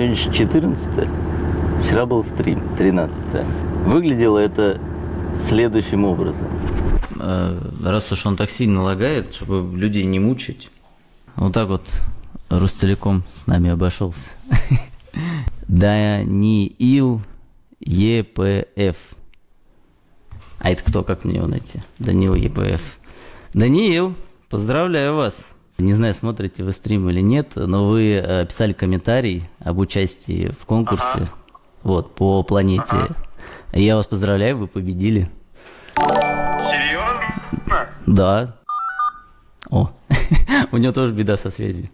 Сегодня 14-е, вчера был стрим, 13-е. Выглядело это следующим образом. Раз уж он так сильно лагает, чтобы людей не мучить, вот так вот Ростелеком с нами обошелся. Даниил ЕПФ. А это кто? Как мне его найти? Даниил ЕПФ. Даниил, поздравляю вас. Не знаю, смотрите вы стрим или нет, но вы писали комментарий об участии в конкурсе вот, по планете. Я вас поздравляю, вы победили. Серьезно? Да. О, у него тоже беда со связью.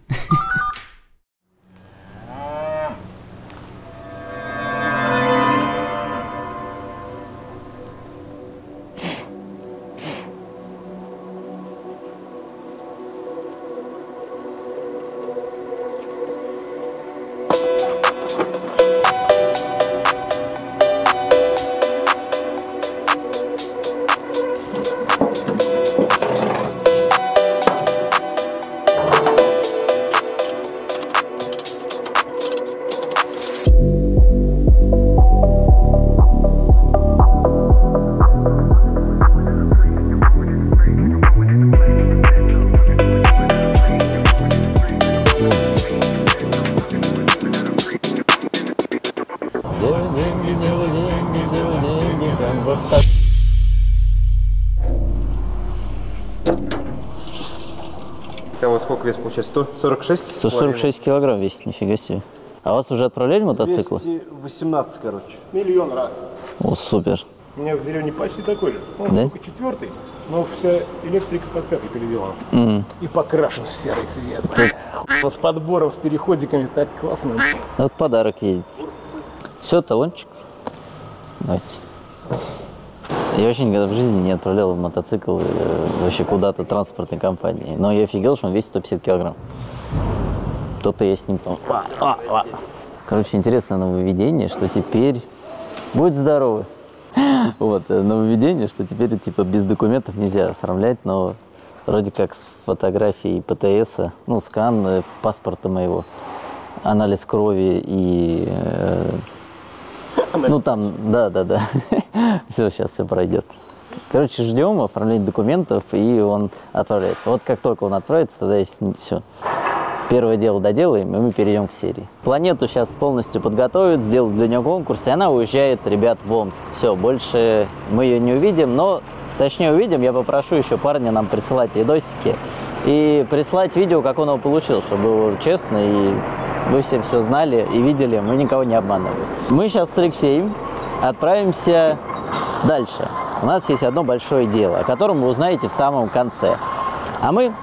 Сколько вес получается? 146? 146 килограмм весит, нифига себе. А вас уже отправляли мотоциклы? 218, короче. Миллион раз. О, супер. У меня в деревне почти такой же. Он только четвертый, но вся электрика под пяткой переделана. И покрашен в серый цвет. С подбором, с переходиками, так классно. Вот подарок едет. Все, талончик. Давайте. Я вообще никогда в жизни не отправлял мотоцикл вообще куда-то транспортной компании. Но я офигел, что он весит 150 килограмм. То-то я с ним там. Короче, интересное нововведение, что теперь... Будь здоровы. Вот, нововведение, что теперь типа без документов нельзя оформлять, но вроде как с фотографией ПТСа, ну, скан паспорта моего, анализ крови и... Ну там, да. Все, сейчас все пройдет. Короче, ждем оформления документов, и он отправляется. Вот как только он отправится, тогда есть все. Первое дело доделаем, и мы перейдем к серии. Планету сейчас полностью подготовят, сделают для нее конкурс, и она уезжает, ребят, в Омск. Все, больше мы ее не увидим, но... Точнее, увидим, я попрошу еще парня нам присылать видосики и прислать видео, как он его получил, чтобы было честно, и вы все все знали и видели, мы никого не обманывали. Мы сейчас с Алексеем отправимся дальше. У нас есть одно большое дело, о котором вы узнаете в самом конце. А мы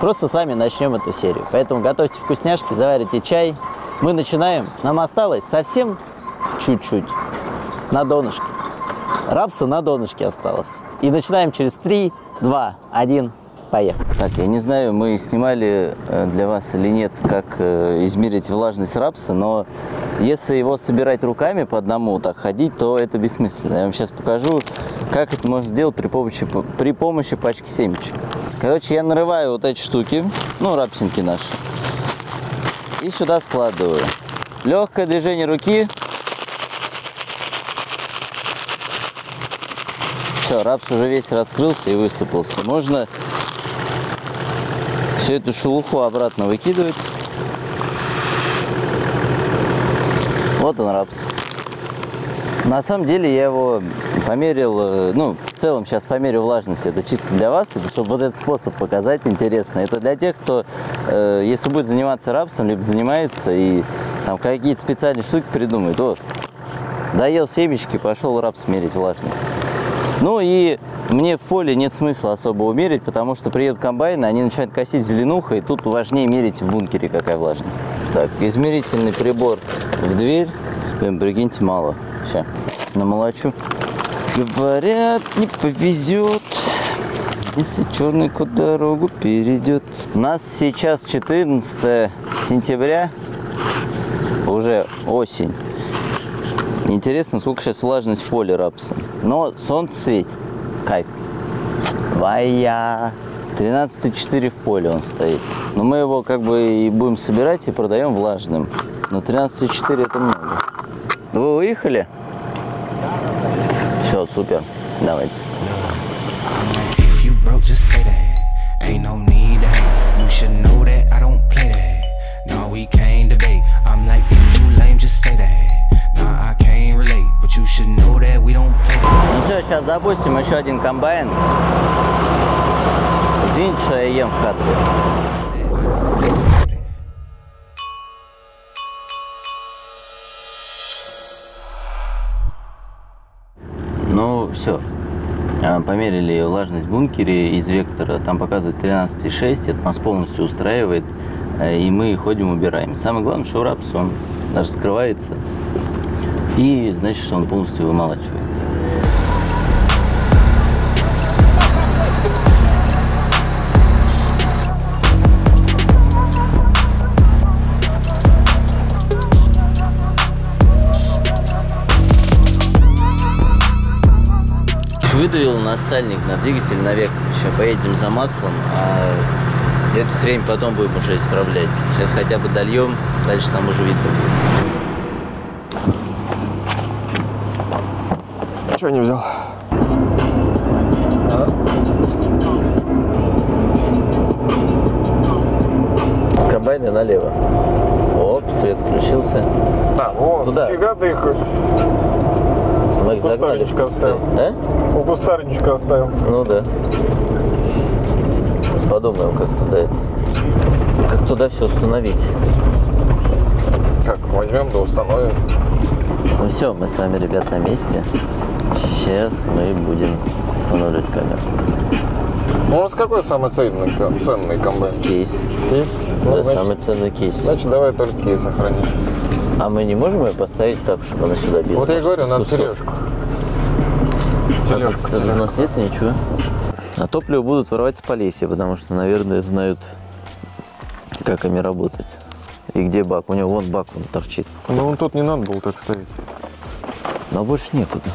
просто с вами начнем эту серию. Поэтому готовьте вкусняшки, заварите чай. Мы начинаем. Нам осталось совсем чуть-чуть на донышке. Рапса на донышке осталось. И начинаем через 3, 2, 1, поехали. Так, я не знаю, мы снимали для вас или нет, как измерить влажность рапса, но если его собирать руками по одному, так ходить, то это бессмысленно. Я вам сейчас покажу, как это можно сделать при помощи пачки семечек. Короче, я нарываю вот эти штуки, ну, рапсинки наши, и сюда складываю. Легкое движение руки. Все, рапс уже весь раскрылся и высыпался. Можно всю эту шелуху обратно выкидывать. Вот он, рапс. На самом деле я его померил, ну, в целом сейчас померю влажность. Это чисто для вас, чтобы вот этот способ показать интересно. Это для тех, кто, если будет заниматься рапсом, либо занимается и там какие-то специальные штуки придумает. Вот, доел семечки, пошел рапс мерить влажность. Ну и мне в поле нет смысла особо умерить, потому что приедут комбайны, они начинают косить зеленухой, и тут важнее мерить в бункере, какая влажность. Так, измерительный прибор в дверь. Блин, прикиньте, мало. Сейчас, намолочу. Говорят, не повезет, если черный кот дорогу перейдет. У нас сейчас 14 сентября, уже осень. Интересно, сколько сейчас влажность в поле рапса. Но солнце светит. Кайф. Вая. 13,4 в поле он стоит. Но мы его как бы и будем собирать и продаем влажным. Но 13,4 это много. Вы выехали? Все, супер. Давайте. Ну все, сейчас запустим еще один комбайн. Извините, что я ем в кадре. Все, померили влажность в бункере из вектора, там показывает 13,6, это нас полностью устраивает, и мы ходим, убираем. Самое главное, что рапс, он даже скрывается, и значит, что он полностью вымолачивается. Выдавил у нас сальник на двигатель на вектор. Сейчас поедем за маслом, а эту хрень потом будем уже исправлять. Сейчас хотя бы дольем, дальше нам уже видно будет. Чего не взял? Комбайны налево. Оп, свет включился. А, вот, туда. Фига ты их... У кустарничка оставил. А? У кустарничка оставил. Ну да. Сейчас подумаем, как туда все установить. Как, возьмем да установим. Ну все, мы с вами, ребят, на месте. Сейчас мы будем устанавливать камеру. У вас какой самый ценный комбайн? Кейс. Кейс? Ну, да, значит, самый ценный кейс. Значит, давай только кейс сохранить. А мы не можем ее поставить так, чтобы она сюда била? Вот я и говорю, надо тележку. Тележку. У нас нет ничего. А топливо будут воровать с Полесья, потому что, наверное, знают, как ими работать. И где бак. У него вон бак, он торчит. Ну, он тут не надо было так ставить. Но больше некуда.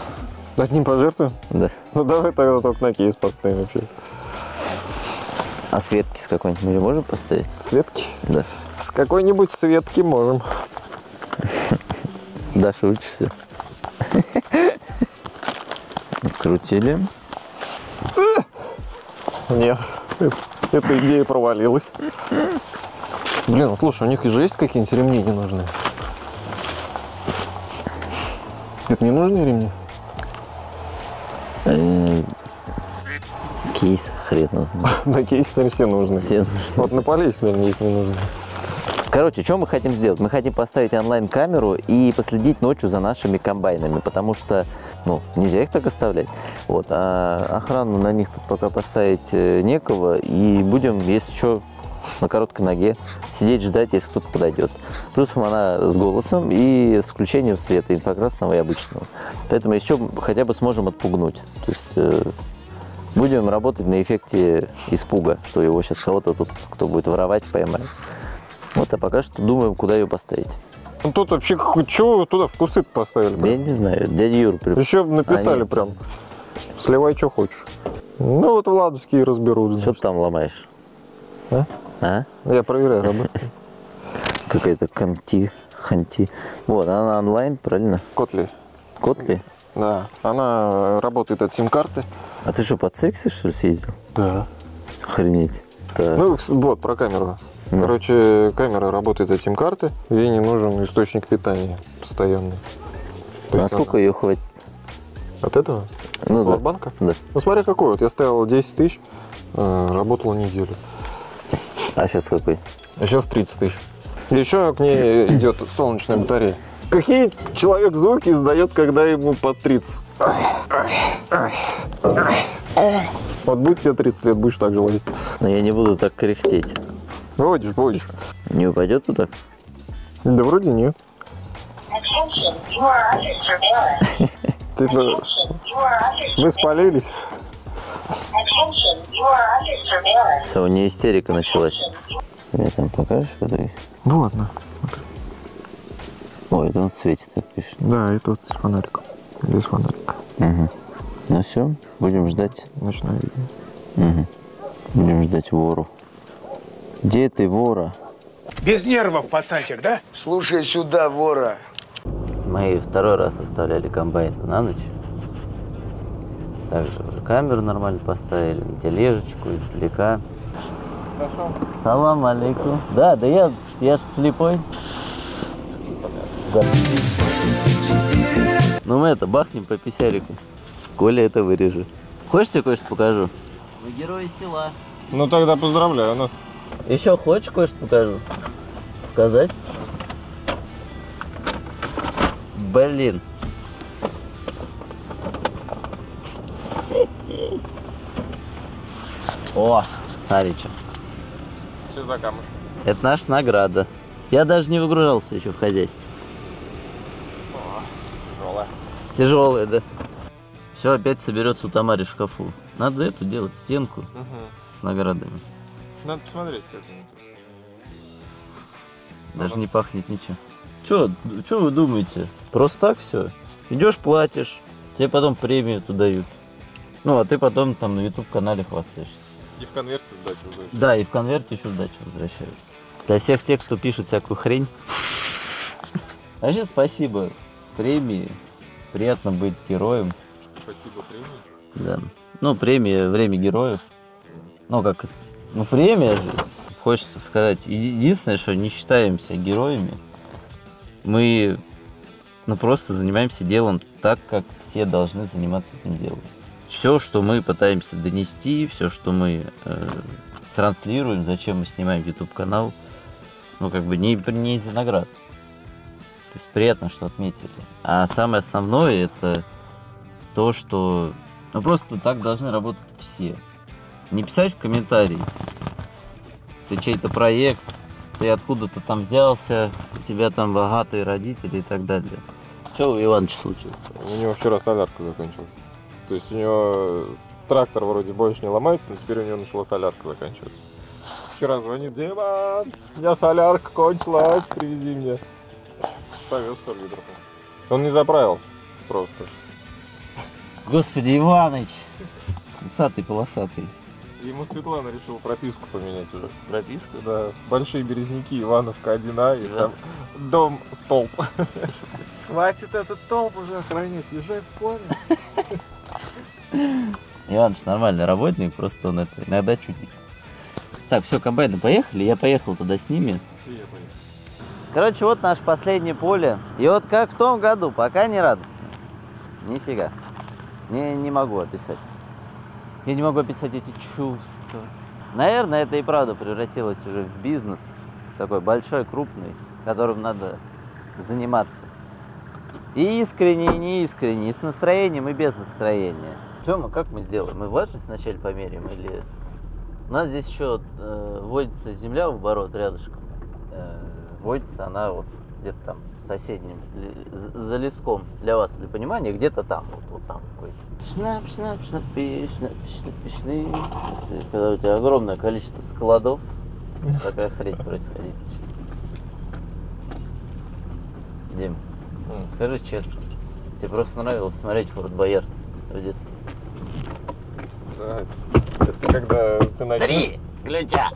Одним пожертвуем? Да. Ну, давай тогда только на кейс поставим вообще. А светки с какой-нибудь мы можем поставить? Светки? Да. С какой-нибудь светки можем. Да, шутишься. Открутили. Нет, эта идея провалилась. Блин, ну слушай, у них же есть какие-нибудь ремни не нужны? Это не нужные ремни? С кейса хрен нужен. На кейс, наверное, все нужны. Вот на полисе, наверное, есть не нужны. Короче, что мы хотим сделать? Мы хотим поставить онлайн-камеру и последить ночью за нашими комбайнами, потому что, ну, нельзя их так оставлять. Вот, а охрану на них тут пока поставить некого, и будем, если что, на короткой ноге сидеть, ждать, если кто-то подойдет. Плюс она с голосом и с включением света инфракрасного и обычного. Поэтому еще хотя бы сможем отпугнуть. То есть будем работать на эффекте испуга, что его сейчас кого-то тут, кто будет воровать, поймает. Вот, а пока что думаем, куда ее поставить. Ну тут вообще, чего вы туда в кусты поставили? Прям? Я не знаю, дядя Юра. Прям. Еще написали прям, сливай, что хочешь. Ну вот владовские разберут. Что ты там ломаешь? А? Я проверяю работу. Какая-то ханти. Вот, она онлайн, правильно? Котли? Да, она работает от сим-карты. А ты что, под секси, что ли, съездил? Да. Охренеть. Ну вот, про камеру. Да. Короче, камера работает от сим-карты, ей не нужен источник питания постоянный. Насколько ее хватит? От этого? Ну, да. От банка? Да. Ну, смотри, какой. Вот я ставил 10 тысяч, работала неделю. А сейчас какой? А сейчас 30 тысяч. Еще к ней идет солнечная батарея. Какие человек звуки издает, когда ему под 30? Вот будь тебе 30 лет, будешь так же ловить. Но я не буду так кряхтеть. Будешь. Не упадет туда? Да вроде нет. Типа, вы спалились? Все, у нее истерика началась. Мне там покажешь, куда их? Ну ладно. Ой, это он светит, так пишет. Да, это вот с фонариком. Без фонарика. Угу. Ну все, будем ждать. Ночное видео. Угу. Будем ждать вору. Где ты, вора? Без нервов, пацанчик, да? Слушай сюда, вора. Мы второй раз оставляли комбайн на ночь. Также уже камеру нормально поставили, на тележечку, издалека. Хорошо. Салам алейкум. Да, да я ж слепой. Да. Ну мы это, бахнем по писярику. Коля это вырежет. Хочешь, тебе кое-что покажу? Вы герои села. Ну тогда поздравляю нас. Еще хочешь, кое-что покажу? Показать? Блин. О, смотри, что. Что за камушек? Это наша награда. Я даже не выгружался еще в хозяйстве. О, тяжелая. Тяжелая, да. Все, опять соберется у Тамары в шкафу. Надо эту делать, стенку с наградами. Надо посмотреть, как это. Даже не пахнет ничем. Че вы думаете? Просто так все? Идешь, платишь, тебе потом премию туда дают. Ну, а ты потом там на YouTube-канале хвастаешься. И в конверте сдачу возвращаешь. Да, и в конверте еще сдачу возвращаешь. Для всех тех, кто пишет всякую хрень. Вообще, спасибо премии. Приятно быть героем. Спасибо премии? Да. Ну, премия, время героев. Ну, как... Ну, премия же. Хочется сказать, единственное, что не считаемся героями. Мы, ну, просто занимаемся делом так, как все должны заниматься этим делом. Все, что мы пытаемся донести, все, что мы транслируем, зачем мы снимаем YouTube-канал, ну, как бы не из-за наград. То есть приятно, что отметили. А самое основное, это то, что... Ну, просто так должны работать все. Не писать в комментарии. Ты чей-то проект, ты откуда-то там взялся, у тебя там богатые родители и так далее. Что у Ивановича случилось? У него вчера солярка закончилась. То есть у него трактор вроде больше не ломается, но теперь у него начала солярка заканчиваться. Вчера звонит: Диман, у меня солярка кончилась, привези мне. Повез 100 литров. Он не заправился просто. Господи, Иваныч! Усатый, полосатый. Ему Светлана решила прописку поменять уже. Прописку? Да. Большие Березники, Ивановка 1А, и там дом столб. Хватит этот столб уже охранять, езжай в поле. Иваныч нормальный работник, просто он это иногда чудит. Так, все, комбайны поехали, я поехал туда с ними. Короче, вот наше последнее поле. И вот как в том году, пока не радостно. Нифига. Не могу описать. Я не могу описать эти чувства. Наверное, это и правда превратилось уже в бизнес, такой большой, крупный, которым надо заниматься. И искренне, и неискренне, и с настроением, и без настроения. Что мы, как мы сделаем? Мы влажность вначале померяем или... У нас здесь еще вводится земля в оборот рядышком. Вводится она вот где-то там соседним, за леском, для вас, для понимания, где-то там, вот там какой-то. Шнап-шнап-шнап-шнап-шнап-шны. Когда у тебя огромное количество складов, такая хрень происходит. Дим, скажи честно, тебе просто нравилось смотреть Форт Боярд в детстве? Да, это когда ты начал... Три ключа!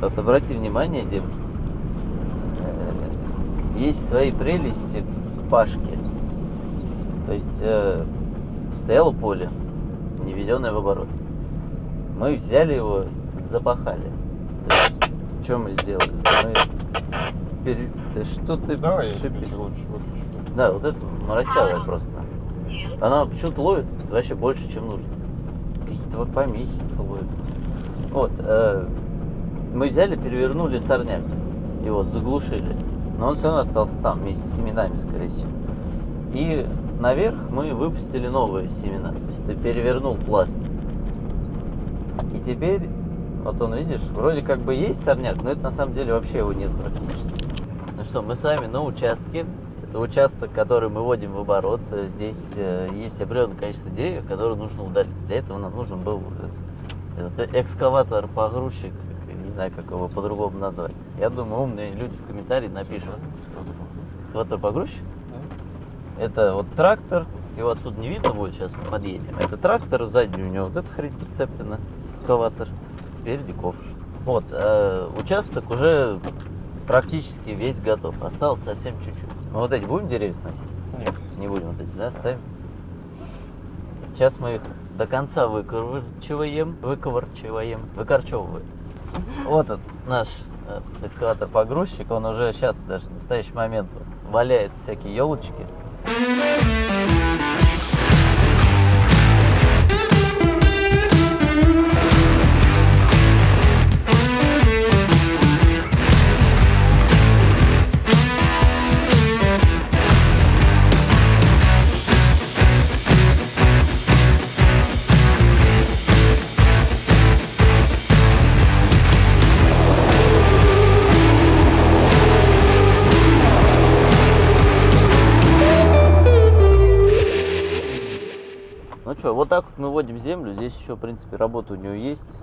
Вот обрати внимание, Дим, есть свои прелести в вспашке. То есть стояло поле, не введенное в оборот. Мы взяли его, запахали. То есть, что мы сделали? Мы что ты шипишь? Да, вот это моросявое просто. Она почему-то ловит вообще больше, чем нужно. Какие-то вот помехи ловит. Вот. Мы взяли, перевернули сорняк. Его заглушили. Но он все равно остался там, вместе с семенами, скорее всего. И наверх мы выпустили новые семена. То есть ты перевернул пласт. И теперь, вот он, видишь, вроде как бы есть сорняк, но это на самом деле вообще его нет практически. Ну что, мы с вами на участке. Это участок, который мы вводим в оборот. Здесь есть определенное количество деревьев, которые нужно удалить. Для этого нам нужен был этот экскаватор-погрузчик. Не знаю, как его по-другому назвать. Я думаю, умные люди в комментарии напишут. Экскаватор-погрузчик? Да. Это вот трактор. Его отсюда не видно будет, сейчас мы подъедем. Это трактор, сзади у него вот эта хрень прицеплена. Экскаватор. Спереди ковш. Вот, участок уже практически весь готов. Осталось совсем чуть-чуть. Мы вот эти будем деревья сносить? Нет. Не будем вот эти, да, ставим. Сейчас мы их до конца выкорчевываем. Вот этот наш экскаватор-погрузчик, он уже сейчас, даже в настоящий момент, валяет всякие елочки. Вот так вот мы вводим землю. Здесь еще, в принципе, работа у нее есть.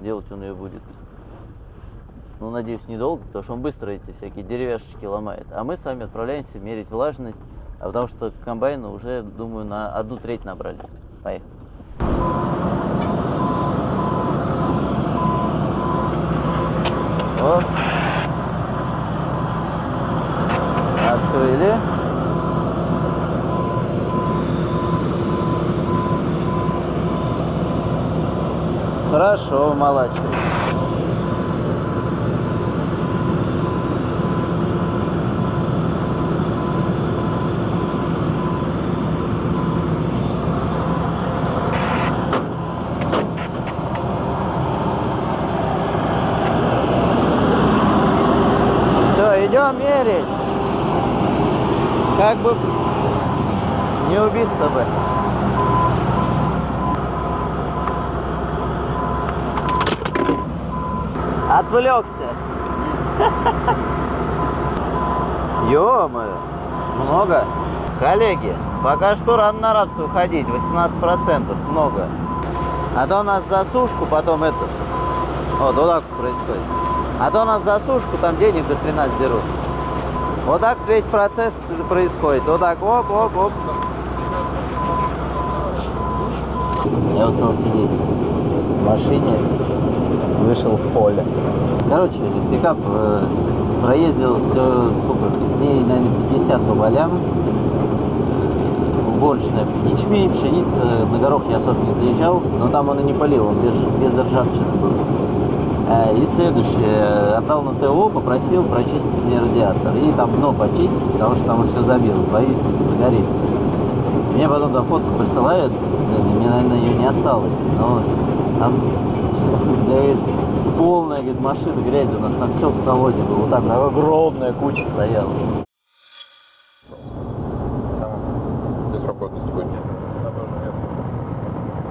Делать он ее будет, ну, надеюсь, недолго, потому что он быстро эти всякие деревяшечки ломает. А мы с вами отправляемся мерить влажность, потому что комбайны уже, думаю, на 1/3 набрали. Поехали. Вот. Открыли. Хорошо, молодец. Все, идем мерить. Как бы не убиться бы. Отвлекся. Ё-моё, много. Коллеги, пока что рано на рапсы уходить, 18%, много. А то у нас засушку потом это... Вот, вот так происходит. А то у нас засушку там денег до хрена сдерут. Вот так весь процесс происходит. Вот так, оп-оп-оп. Я устал сидеть в машине. Вышел в поле. Короче, пикап проездил все, сколько, дней, наверное, 50 по полям. Уборочная. Ячмень, пшеница, на горох я особо не заезжал, но там он и не полил, он без ржавчины был. И следующее, отдал на ТО, попросил прочистить мне радиатор. И там дно почистить, потому что там уже все забилось, боюсь, типа, загорится. Мне потом там фотку присылают, мне, наверное, ее не осталось, но там... Говорит, полная, говорит, машина грязи, у нас там все в салоне было, вот так огромная куча стояла. До срока годности кончили. Да, тоже нет.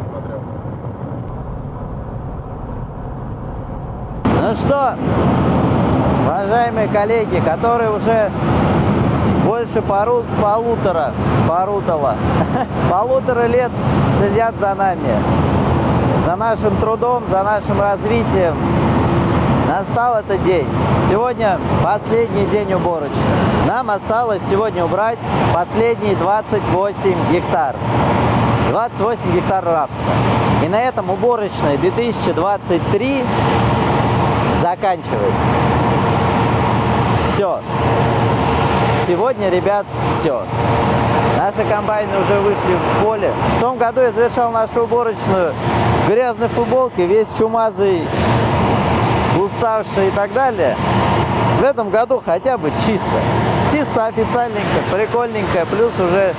Смотрел. Ну что, уважаемые коллеги, которые уже больше полутора лет следят за нами. За нашим трудом, за нашим развитием. Настал этот день. Сегодня последний день уборочный. Нам осталось сегодня убрать последние 28 гектар. 28 гектар рапса. И на этом уборочный 2023 заканчивается. Все. Сегодня, ребят, все. Наши комбайны уже вышли в поле. В том году я завершал нашу уборочную в грязной футболке, весь чумазый, уставший и так далее. В этом году хотя бы чисто. Чисто, официальненько, прикольненько, плюс уже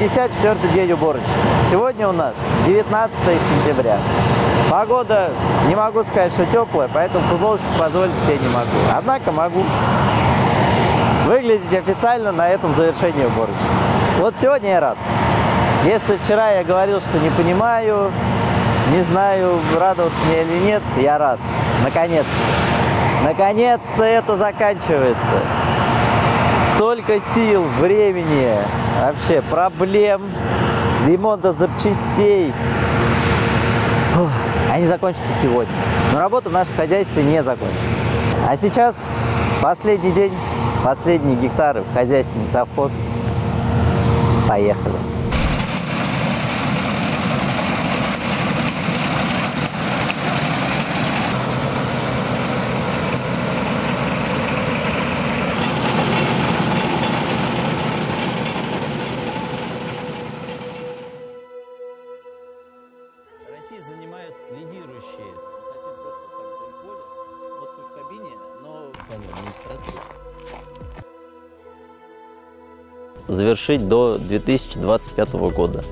54-й день уборочной. Сегодня у нас 19 сентября. Погода, не могу сказать, что теплая, поэтому футболочку позволить себе не могу. Однако могу выглядеть официально на этом завершении уборочной. Вот сегодня я рад. Если вчера я говорил, что не понимаю, не знаю, радоваться мне или нет, я рад. Наконец-то. Наконец-то это заканчивается. Столько сил, времени, вообще проблем, ремонта запчастей. Фух, они закончатся сегодня. Но работа в нашем хозяйстве не закончится. А сейчас последний день, последние гектары в хозяйстве Несовхоз. Поехали. завершить до 2025 года.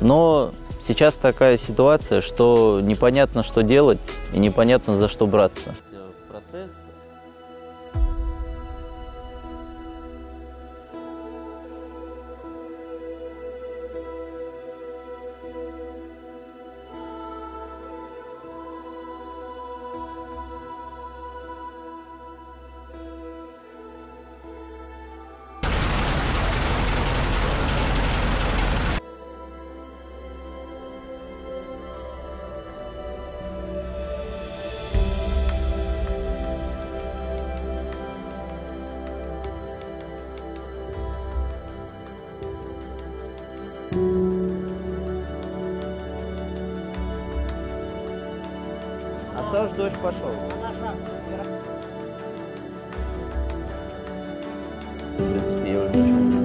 Но сейчас такая ситуация, что непонятно, что делать и непонятно, за что браться. Тоже дождь пошел. В принципе, я уже ничего не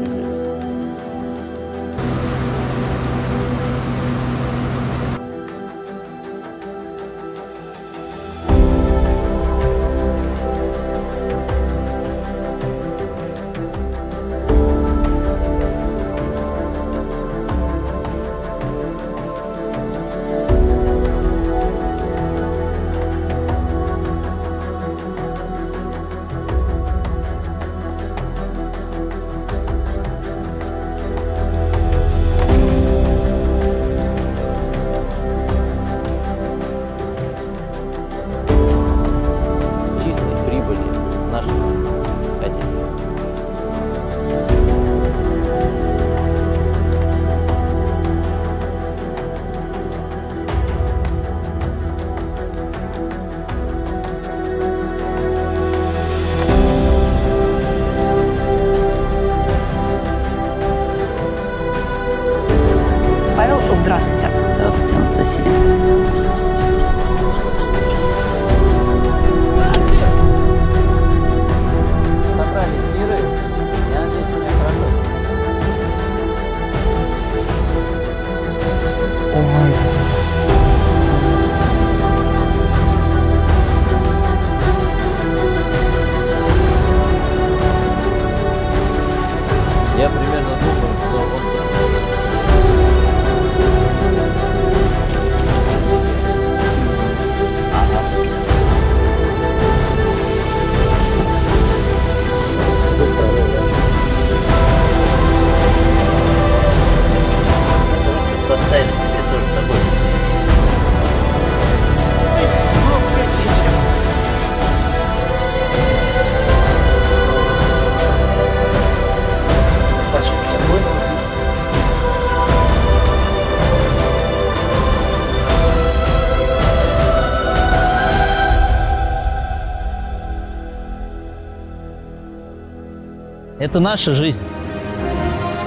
Это наша жизнь,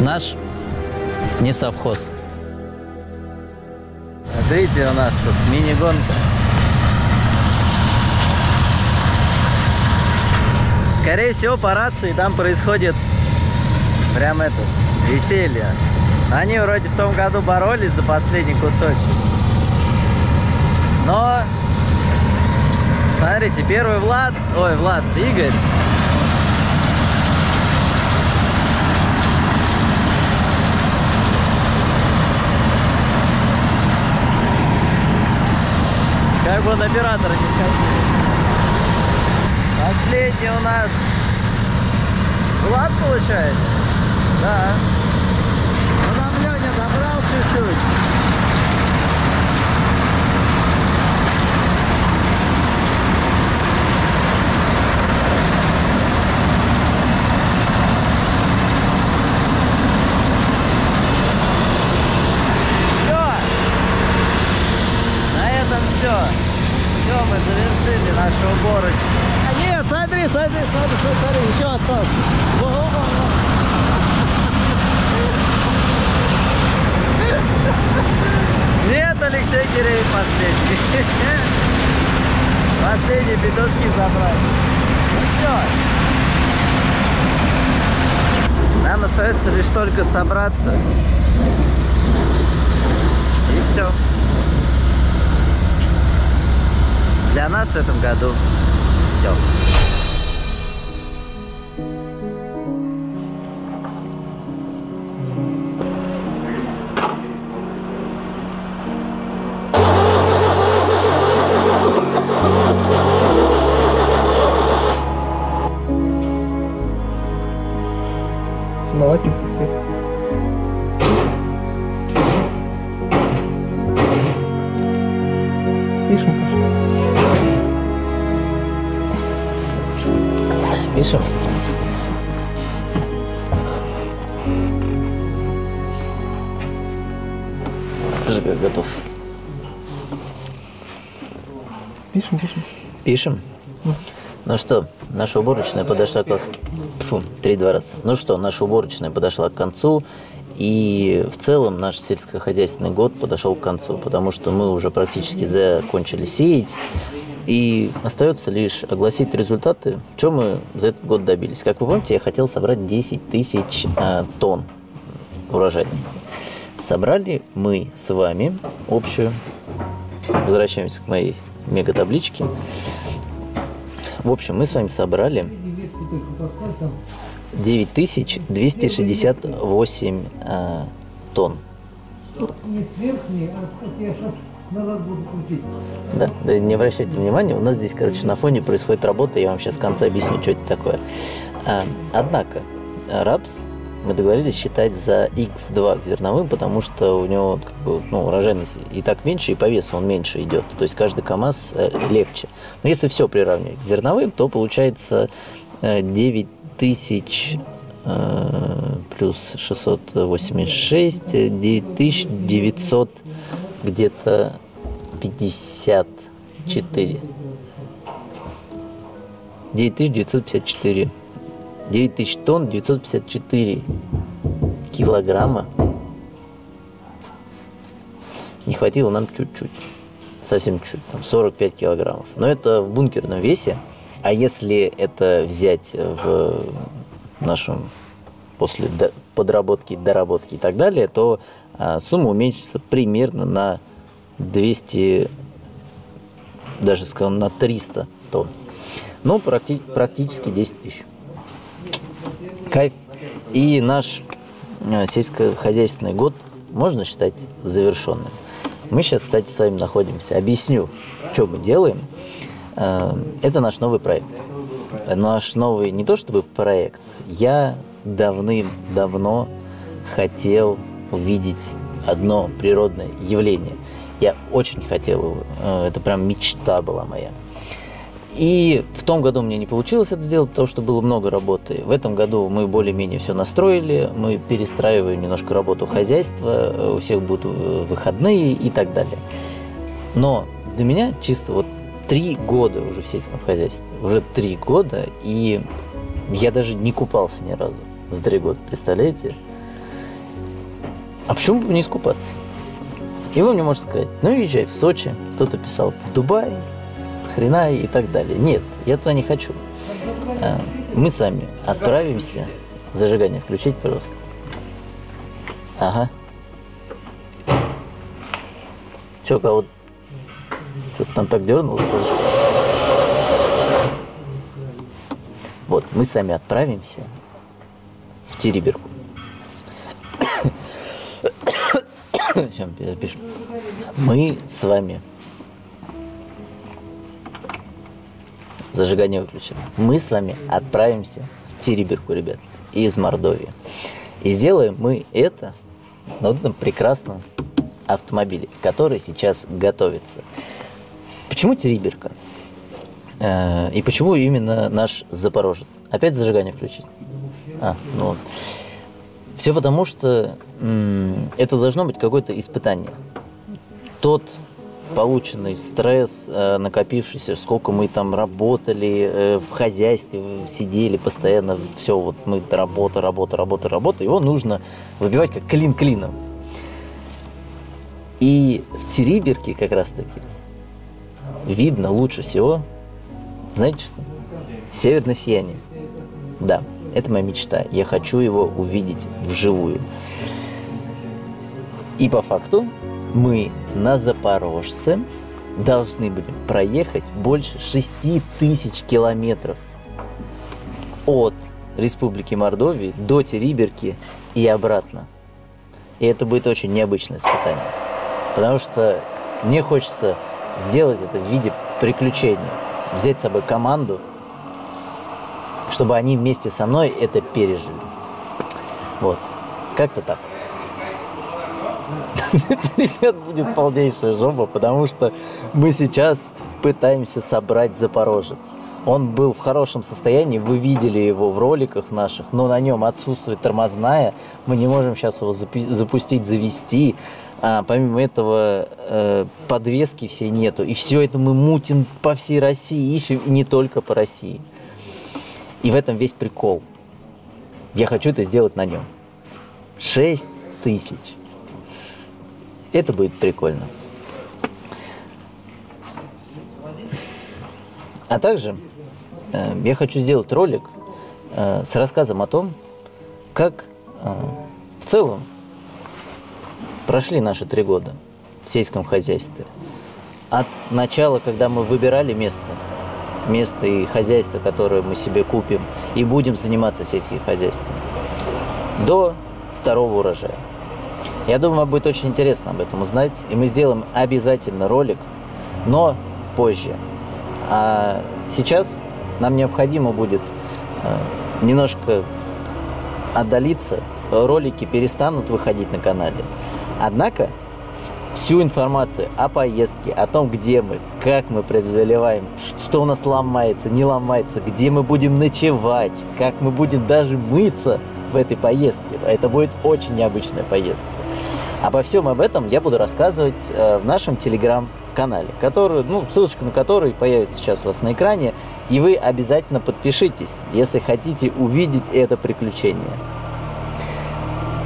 наш несовхоз. Смотрите, у нас тут мини-гонка. Скорее всего, по рации там происходит прям веселье. Они вроде в том году боролись за последний кусочек. Но, смотрите, первый Игорь. Как бы он оператора не сказал. Последний у нас Влад, получается? Да. Но нам Леня добрал чуть-чуть. Мы завершили нашу уборочку. Нет, смотри, еще осталось. Нет, Алексей Киреев последний. Последние петушки забрали. Ну все. Нам остается лишь только собраться. И все. Для нас в этом году все. Желтоватенький цвет. Пишем, Паша. Пишем. Скажи, как готов. Пишем, пишем. Пишем? Ну что, наша уборочная подошла к концу. Ну что, наша уборочная подошла к концу. И в целом наш сельскохозяйственный год подошел к концу, потому что мы уже практически закончили сеять. И остается лишь огласить результаты, что мы за этот год добились. Как вы помните, я хотел собрать 10 тысяч тонн урожайности. Собрали мы с вами общую. Возвращаемся к моей мега-табличке. В общем, мы с вами собрали 9268 тонн. Да, да, не обращайте внимания, у нас здесь, короче, на фоне происходит работа, я вам сейчас в конце объясню, что это такое. Однако, рапс мы договорились считать за X2 к зерновым, потому что у него как бы, ну, урожайность и так меньше, и по весу он меньше идет. То есть каждый КАМАЗ легче. Но если все приравнивать к зерновым, то получается 9000 плюс 686, 9900 где-то 54. 9954. 9000 тонн, 954 килограмма. Не хватило нам чуть-чуть, совсем чуть, там 45 килограммов. Но это в бункерном весе. А если это взять в нашем после подработки, доработки и так далее, то сумма уменьшится примерно на 200, даже скажем, на 300 тонн. Но практически 10 тысяч. Кайф. И наш сельскохозяйственный год можно считать завершенным. Мы сейчас, кстати, с вами находимся. Объясню, что мы делаем. Это наш новый проект. Наш новый не то чтобы проект. Я давным-давно хотел увидеть одно природное явление. Я очень хотел его. Это прям мечта была моя. И в том году мне не получилось это сделать, потому что было много работы. В этом году мы более-менее все настроили, мы перестраиваем немножко работу хозяйства, у всех будут выходные и так далее. Но для меня чисто вот 3 года уже в сельском хозяйстве, уже 3 года, и я даже не купался ни разу за 3 года, представляете? А почему бы не искупаться? И вы мне можете сказать, ну езжай в Сочи, кто-то писал, в Дубае, хрена и так далее. Нет, я туда не хочу. Мы сами отправимся. Зажигание включить, пожалуйста. Ага. Че, кого-то там так дернулся? Вот, мы сами отправимся в Териберку. Сейчас перепишем. Мы с вами... Зажигание выключено. Мы с вами отправимся в Териберку, ребят, из Мордовии. И сделаем мы это на вот этом прекрасном автомобиле, который сейчас готовится. Почему Териберка? И почему именно наш Запорожец? Опять зажигание включить? Ну вот. Все потому, что это должно быть какое-то испытание. Тот... полученный стресс, накопившийся, сколько мы там работали, в хозяйстве сидели постоянно, все, вот мы работа, его нужно выбивать как клин клином. И в Териберке как раз-таки видно лучше всего, знаете что? Северное сияние. Да, это моя мечта, я хочу его увидеть вживую. И по факту мы на Запорожце должны будем проехать больше 6000 километров от Республики Мордовии до Териберки и обратно. И это будет очень необычное испытание, потому что мне хочется сделать это в виде приключения, взять с собой команду, чтобы они вместе со мной это пережили. Вот. Как-то так. Ребят, будет полнейшая жопа, потому что мы сейчас пытаемся собрать Запорожец. Он был в хорошем состоянии, вы видели его в роликах наших, но на нем отсутствует тормозная, мы не можем сейчас его запустить, завести. А помимо этого подвески все нету. И все это мы мутим по всей России, ищем, и не только по России. И в этом весь прикол. Я хочу это сделать на нем. 6000. Это будет прикольно. А также я хочу сделать ролик с рассказом о том, как в целом прошли наши 3 года в сельском хозяйстве. От начала, когда мы выбирали место и хозяйство, которое мы себе купим, и будем заниматься сельским хозяйством, до 2-го урожая. Я думаю, вам будет очень интересно об этом узнать, и мы сделаем обязательно ролик, но позже. А сейчас нам необходимо будет немножко отдалиться, ролики перестанут выходить на канале. Однако всю информацию о поездке, о том, где мы, как мы преодолеваем, что у нас ломается, не ломается, где мы будем ночевать, как мы будем даже мыться в этой поездке. Это будет очень необычная поездка. Обо всем об этом я буду рассказывать в нашем Телеграм-канале, ссылочка на который появится сейчас у вас на экране, и вы обязательно подпишитесь, если хотите увидеть это приключение.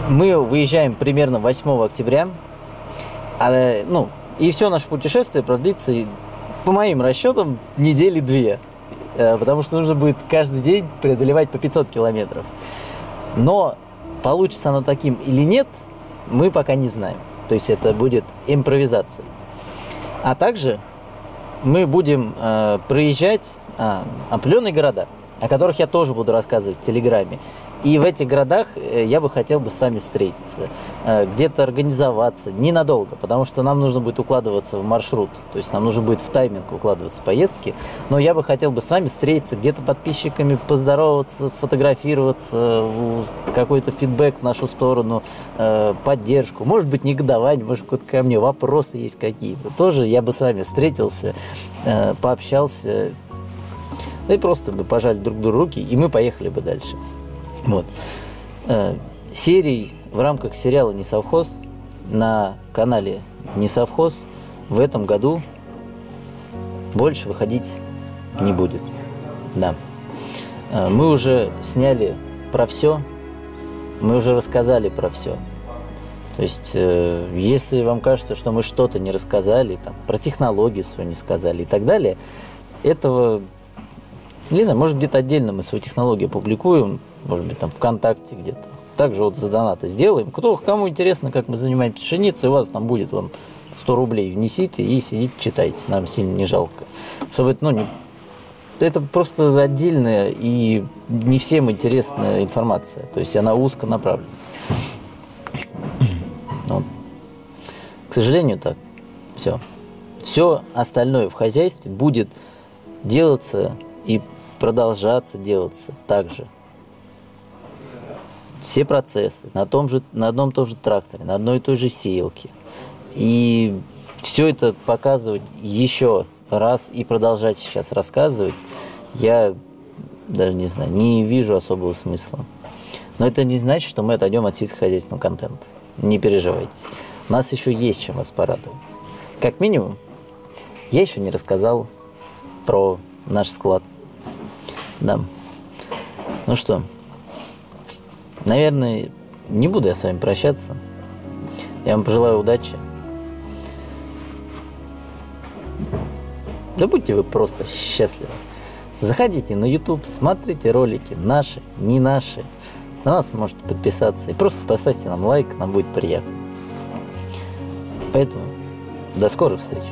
Мы выезжаем примерно 8 октября, и все наше путешествие продлится, по моим расчетам, 2 недели, потому что нужно будет каждый день преодолевать по 500 километров. Но получится оно таким или нет, мы пока не знаем. То есть это будет импровизация. А также мы будем проезжать определенные города, о которых я тоже буду рассказывать в Телеграме. И в этих городах я бы хотел с вами встретиться, где-то организоваться ненадолго, потому что нам нужно будет укладываться в маршрут, то есть нам нужно будет в тайминг укладываться в поездки. Но я бы хотел с вами встретиться, где-то подписчиками поздороваться, сфотографироваться, какой-то фидбэк в нашу сторону, поддержку. Может быть, негодование, может, ко мне вопросы есть какие-то. Тоже я бы с вами встретился, пообщался, да и просто бы пожали друг другу руки, и мы поехали бы дальше. Вот. Серий в рамках сериала «Несовхоз» на канале «Несовхоз» в этом году больше выходить не будет. Да. Мы уже сняли про все, мы уже рассказали про все. То есть, если вам кажется, что мы что-то не рассказали, там, про технологию свою не сказали и так далее, этого... Не знаю, может, где-то отдельно мы свою технологию публикуем, может быть, там ВКонтакте где-то. Также вот за донаты сделаем. Кому интересно, как мы занимаемся пшеницей, у вас там будет 100 рублей, внесите и сидите, читайте. Нам сильно не жалко. Чтобы это, это просто отдельная и не всем интересная информация. То есть она узко направлена. Вот. К сожалению, так. Все. Все остальное в хозяйстве будет делаться... и продолжаться делаться также. Все процессы на одном и том же тракторе, на одной и той же сеялке. И все это показывать еще раз и продолжать сейчас рассказывать, я даже не знаю, не вижу особого смысла. Но это не значит, что мы отойдем от сельскохозяйственного контента. Не переживайте. У нас еще есть чем вас порадовать. Как минимум, я еще не рассказал про наш склад. Да. Ну что, наверное, не буду я с вами прощаться. Я вам пожелаю удачи. Да будьте вы просто счастливы. Заходите на YouTube, смотрите ролики наши, не наши. На нас можете подписаться. И просто поставьте нам лайк, нам будет приятно. Поэтому до скорых встреч.